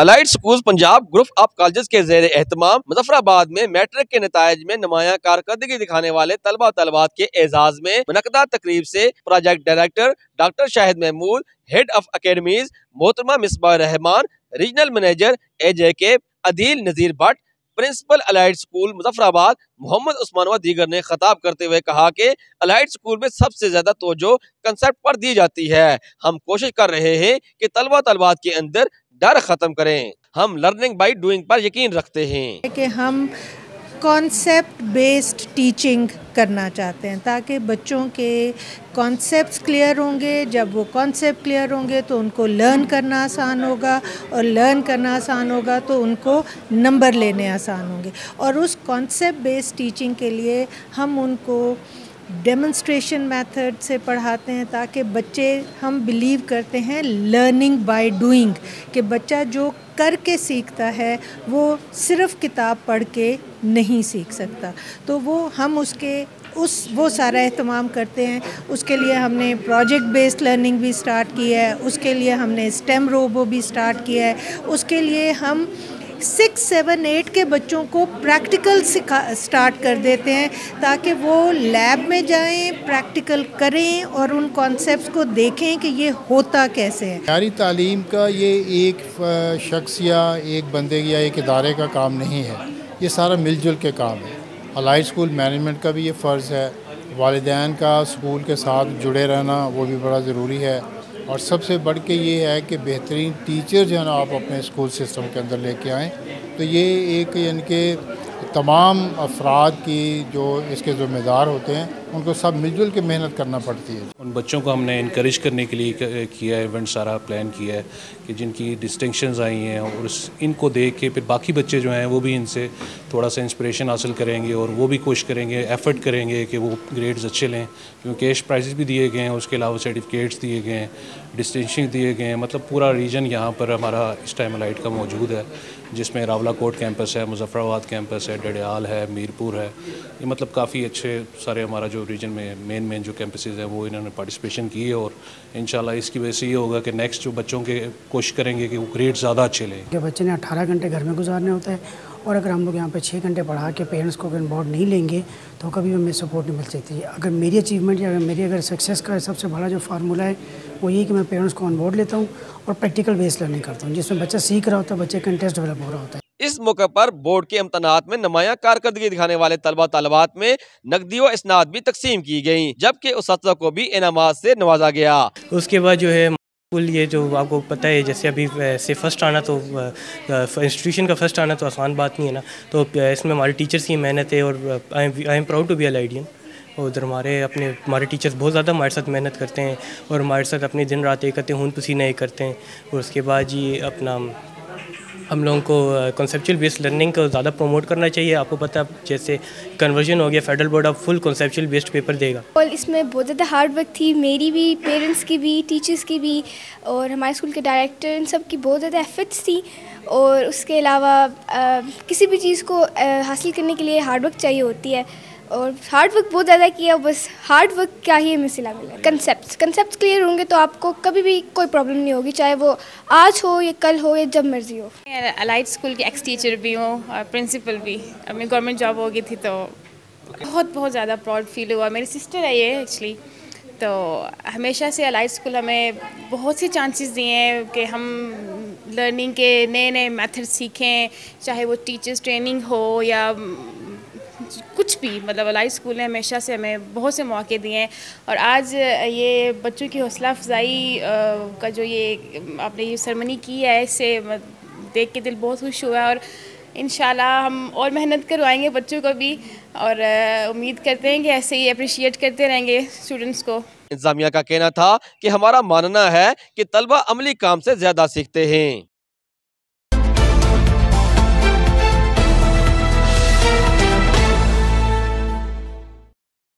Allied school Punjab group of college के ज़ेरे एहतमाम मुजफ्फराबाद में मैट्रिक के नतायज में नुमाया कारकर्दगी दिखाने वाले तलबा तलबात के एजाज में मुनक़दा तकरीब से project director doctor Shahid Mahmood, head of academies मोहतरमा Misbah Rehman, regional manager AJK Adeel Nazir Butt, principal allied school Muzaffarabad Mohammad Usman व दीगर ने खिताब करते हुए कहा कि अलाइड स्कूल में सबसे ज्यादा तवज्जो कंसेप्ट पर दी जाती है। हम कोशिश कर रहे हैं कि तलबा तलबात के अंदर डर खत्म करें। हम लर्निंग बाय डूइंग पर यकीन रखते हैं कि हम कॉन्सेप्ट बेस्ड टीचिंग करना चाहते हैं ताकि बच्चों के कॉन्सेप्ट्स क्लियर होंगे। जब वो कॉन्सेप्ट क्लियर होंगे तो उनको लर्न करना आसान होगा और लर्न करना आसान होगा तो उनको नंबर लेने आसान होंगे। और उस कॉन्सेप्ट बेस्ड टीचिंग के लिए हम उनको डेमोन्स्ट्रेशन मेथड से पढ़ाते हैं ताकि बच्चे, हम बिलीव करते हैं लर्निंग बाय डूइंग, कि बच्चा जो करके सीखता है वो सिर्फ किताब पढ़ के नहीं सीख सकता। तो वो हम उसके उस वो सारा एहतमाम करते हैं। उसके लिए हमने प्रोजेक्ट बेस्ड लर्निंग भी स्टार्ट की है, उसके लिए हमने स्टेम रोबो भी स्टार्ट किया है, उसके लिए हम 6, 7, 8 के बच्चों को प्रैक्टिकल स्टार्ट कर देते हैं ताकि वो लैब में जाएं, प्रैक्टिकल करें और उन कॉन्सेप्ट्स को देखें कि ये होता कैसे है। हमारी तालीम का ये एक शख्स या एक बंदे या एक इदारे का काम नहीं है, ये सारा मिलजुल के काम है। अलाइड स्कूल मैनेजमेंट का भी ये फ़र्ज़ है, वालिदैन का स्कूल के साथ जुड़े रहना वो भी बड़ा ज़रूरी है, और सबसे बढ़ के ये है कि बेहतरीन टीचर जो है ना आप अपने स्कूल सिस्टम के अंदर लेके आएँ। तो ये एक इनके तमाम अफराद की जो इसके ज़िम्मेदार होते हैं उनको सब मिलजुल के मेहनत करना पड़ती है। उन बच्चों को हमने इनकरेज करने के लिए किया है, इवेंट सारा प्लान किया है कि जिनकी डिस्टिंक्शंस आई हैं और इनको देख के फिर बाकी बच्चे जो हैं वो भी इनसे थोड़ा सा इंस्पिरेशन हासिल करेंगे और वो भी कोशिश करेंगे, एफर्ट करेंगे कि वो ग्रेड्स अच्छे लें, क्योंकि कैश प्राइजेस भी दिए गए हैं, उसके अलावा सर्टिफिकेट्स दिए गए हैं, डिस्टिंक्शन दिए गए हैं। मतलब पूरा रीजन यहाँ पर हमारा इस टाइम अलाइड का मौजूद है, जिसमें रावला कोट कैंपस है, मुजफ्फराबाद कैंपस है, डड्याल है, मीरपुर है, ये मतलब काफ़ी अच्छे सारे हमारा जो रीजन में मेन जो कैंपसेस हैं वो इन्होंने पार्टिसिपेशन की है। और इंशाल्लाह इसकी वजह से ये होगा कि नेक्स्ट जो बच्चों के कोशिश करेंगे कि वो ग्रेड ज़्यादा अच्छे लें। कि बच्चे ने 18 घंटे घर में गुजारने होता है और अगर हम लोग यहाँ पे 6 घंटे पढ़ा के पेरेंट्स को अगर बोर्ड नहीं लेंगे तो कभी हमें सपोर्ट नहीं मिल सकती। अगर मेरी अचीवमेंट या मेरी सक्सेस का सबसे बड़ा जो फार्मूला है वो ये कि मैं पेरेंट्स को ऑन बोर्ड लेता हूँ और प्रैक्टिकल बेस्ड लर्निंग करता हूँ, जिसमें बच्चा सीख रहा होता है, बच्चे का इंटरेस्ट डेवलप हो रहा होता है। इस मौके पर बोर्ड के इम्तनात में नुमाया कारकर्दगी दिखाने वाले तलबा तलबात में नकदी व इसनाद भी तकसीम की गई, जबकि उस्ताद को भी इनामात से नवाजा गया। उसके बाद जो है स्कूल, ये जो आपको पता है जैसे अभी से फर्स्ट आना, तो इंस्टीट्यूशन का फर्स्ट आना तो आसान बात नहीं है ना, तो इसमें हमारे टीचर्स की मेहनत है और I am proud to be Alliedian. उधर हमारे टीचर्स बहुत ज़्यादा हमारे साथ मेहनत करते हैं और हमारे साथ अपने दिन रात एक करते हैं, खून पसीना एक करते हैं। और उसके बाद जी अपना हम लोगों को कॉन्सेप्चुअल बेस्ड लर्निंग को ज़्यादा प्रमोट करना चाहिए। आपको पता जैसे कन्वर्जन हो गया, फेडरल बोर्ड अब फुल कॉन्सेप्चुअल बेस्ड पेपर देगा। और इसमें बहुत ज़्यादा हार्ड वर्क थी, मेरी भी, पेरेंट्स की भी, टीचर्स की भी, और हमारे स्कूल के डायरेक्टर, इन सब की बहुत ज़्यादा एफर्ट्स थी। और उसके अलावा किसी भी चीज़ को हासिल करने के लिए हार्ड वर्क चाहिए होती है और हार्ड वर्क बहुत ज़्यादा किया। बस हार्ड वर्क क्या ही हमें सिला मिला। कंसेप्ट क्लियर होंगे तो आपको कभी भी कोई प्रॉब्लम नहीं होगी, चाहे वो आज हो या कल हो या जब मर्जी हो। अलाइड स्कूल की एक्स टीचर भी हूँ और प्रिंसिपल भी, अपनी गवर्नमेंट जॉब हो गई थी तो बहुत ज़्यादा प्राउड फील हुआ। मेरी सिस्टर है ये एक्चुअली, तो हमेशा से अलाइड स्कूल हमें बहुत से चांसेस दिए हैं कि हम लर्निंग के नए नए मैथड सीखें, चाहे वो टीचर्स ट्रेनिंग हो या कुछ भी। मतलब अलाइड स्कूल ने हमेशा से हमें बहुत से मौके दिए हैं और आज ये बच्चों की हौसला अफजाई का जो ये आपने ये सेरेमनी की है, इससे देख के दिल बहुत खुश हुआ और इंशाल्लाह हम और मेहनत करवाएंगे बच्चों को भी और उम्मीद करते हैं कि ऐसे ही अप्रिशिएट करते रहेंगे स्टूडेंट्स को। इंतजामिया का कहना था कि हमारा मानना है कि तलबा अमली काम से ज़्यादा सीखते हैं।